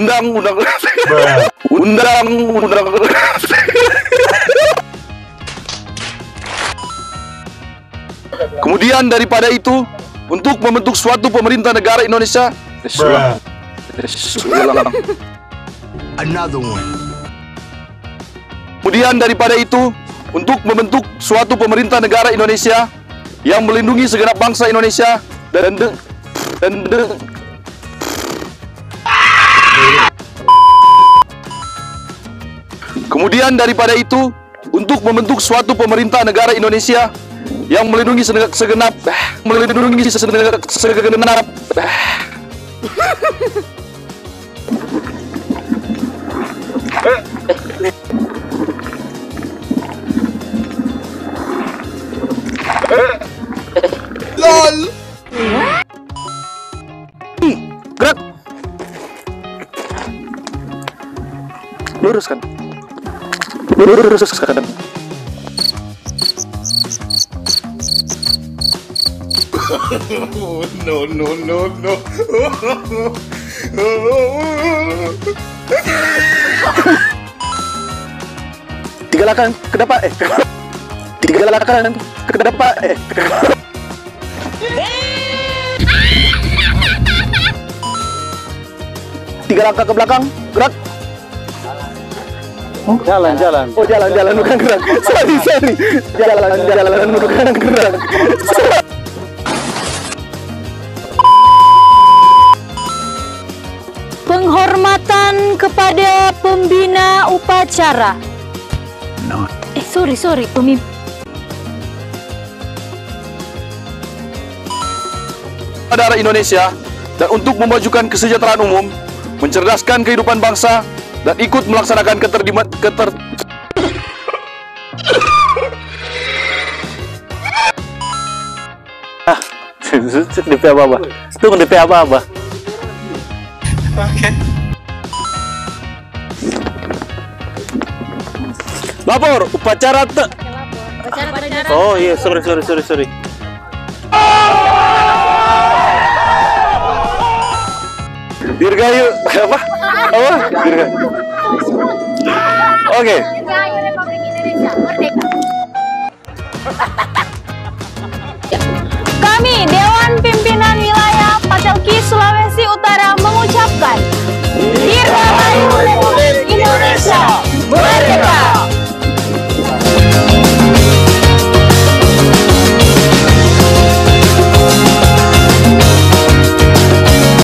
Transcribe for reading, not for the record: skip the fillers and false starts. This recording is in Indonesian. Undang-undang. Kemudian daripada itu, untuk membentuk suatu pemerintah negara Indonesia. Yang melindungi segenap bangsa Indonesia dan kemudian daripada itu untuk membentuk suatu pemerintah negara Indonesia yang melindungi segenap luruskan no tiga langkah ke depan tiga langkah ke belakang gerak. Jalan bukan gerak. Sorry. Jalan bukan gerak. Penghormatan kepada pembina upacara. Sorry, pemimpin. Negara Indonesia dan untuk memajukan kesejahteraan umum, mencerdaskan kehidupan bangsa. Dan ikut melaksanakan DP apa-apa. Oke. Lapor upacara Oh iya, sorry. Dirgahayu apa? Oke. Dirgahayu Republik Indonesia merdeka. Kami Dewan